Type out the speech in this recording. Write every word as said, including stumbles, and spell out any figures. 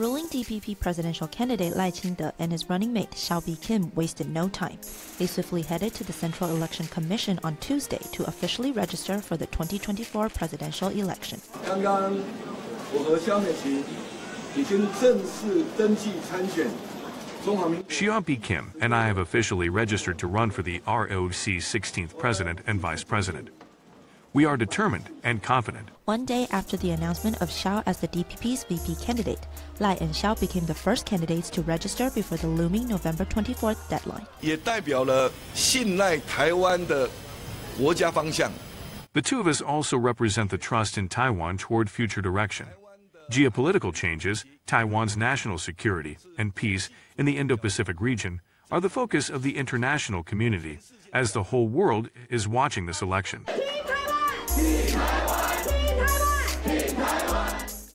Ruling D P P presidential candidate Lai Ching-te and his running mate Hsiao Bi-khim wasted no time. They swiftly headed to the Central Election Commission on Tuesday to officially register for the twenty twenty-four presidential election. Hsiao Bi-khim and I have officially registered to run for the R O C's sixteenth president and vice president. We are determined and confident. One day after the announcement of Hsiao as the D P P's V P candidate, Lai and Hsiao became the first candidates to register before the looming November twenty-fourth deadline. The two of us also represent the trust in Taiwan toward future direction, geopolitical changes, Taiwan's national security, and peace in the Indo-Pacific region, are the focus of the international community as the whole world is watching this election.